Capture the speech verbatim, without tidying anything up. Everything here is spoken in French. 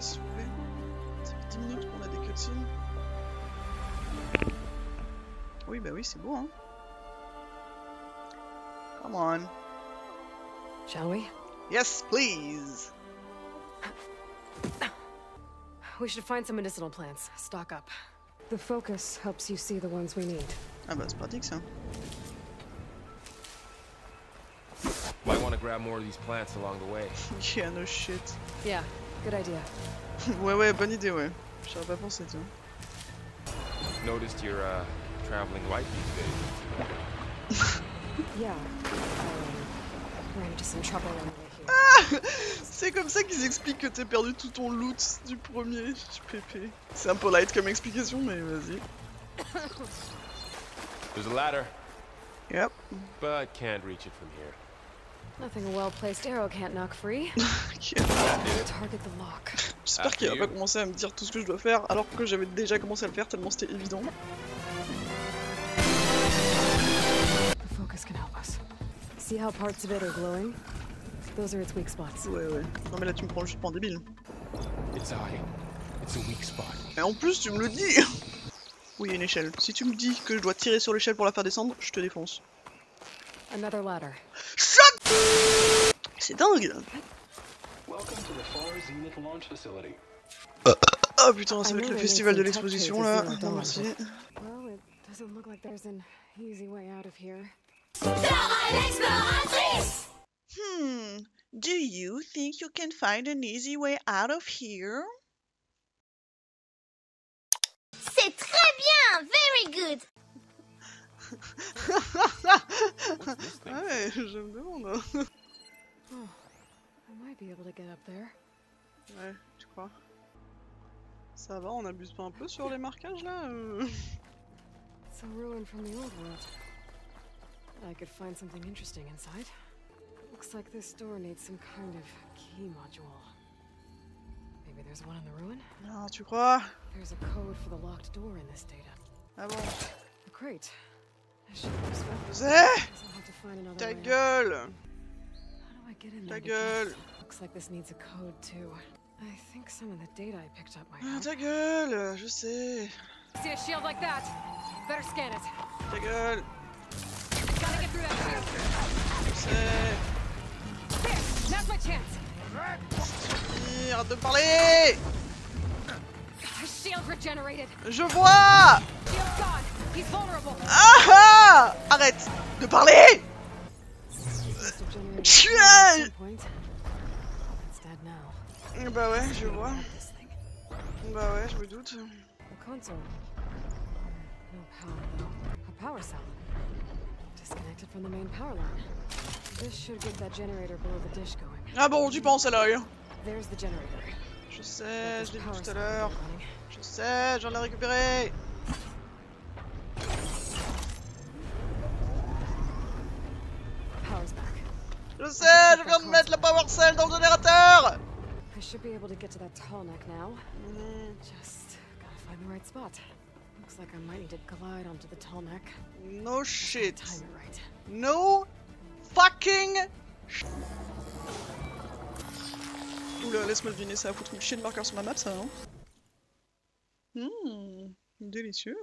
couper s'il vous plaît? Ça fait dix minutes qu'on a des cutscenes. Oui, bah oui, c'est beau, hein? Come on. Shall we? Yes, please! We should find some medicinal plants. Stock up. The focus helps you see the ones we need. Ah bah, c'est pratique ça. Might want to grab more of these plants along the way. Yeah, no shit. Yeah, good idea. Ouais, ouais, bonne idée, ouais. J'aurais pas pensé, tu vois. Noticed you're uh, traveling light these days. Yeah. Um, we're into some trouble on the way here. Ah, c'est comme ça qu'ils expliquent que t'as perdu tout ton loot du premier. Pépé. C'est un peu light comme explication, mais vas-y. There's a ladder. Yep. But can't reach it from here. Nothing a well-placed arrow can't knock free. Target the lock. J'espère qu'il va pas commencer à me dire tout ce que je dois faire alors que j'avais déjà commencé à le faire tellement c'était évident. The focus can help us. See how parts of it are glowing? Those are its weak spots. Ouais ouais. Non mais là tu me prends juste pour un débile. It's high. It's a weak spot. Et en plus tu me le dis. Oui, il y a une échelle. Si tu me dis que je dois tirer sur l'échelle pour la faire descendre, je te défonce. Another ladder. Shut. C'est dingue. Welcome to the Far Zenith Launch Facility. Oh putain, ça va être le festival de l'exposition là. Non merci. Well, it doesn't look like there's an easy way out of here. Hmm. Do you think you can find an easy way out of here? C'est très bien, very good. Ouais, je me demande. Oh, I might be able to get up there. Ouais, tu crois? Ça va, on abuse pas un peu sur les marquages là? It's a ruin from the old world. I could find something interesting inside. Looks like this door needs some kind of key module. Maybe there's one in the ruin. Non, tu crois? There's a code for the locked door in this data. Ah bon? A crate. Zé! Ta gueule! Ta gueule! Ah, ta gueule! Je sais! Ta gueule! Je sais! Arrête de me parler! Je vois! Ah, arrête de parler! Bah ouais, je vois. Bah ouais, je me doute. Ah bon, tu penses à l'œil. Je sais, je l'ai vu tout à l'heure. Je sais, j'en ai récupéré. Je sais, je viens de mettre la power cell dans le générateur. I should be able to get to that tall neck now. Just gotta find the right spot. Looks like I might need to glide onto the tall neck. No shit. Time it right. No fucking shit. Oula, laisse-moi deviner, ça va foutre une chier de marqueur sur ma map, ça, non? Hum, délicieux.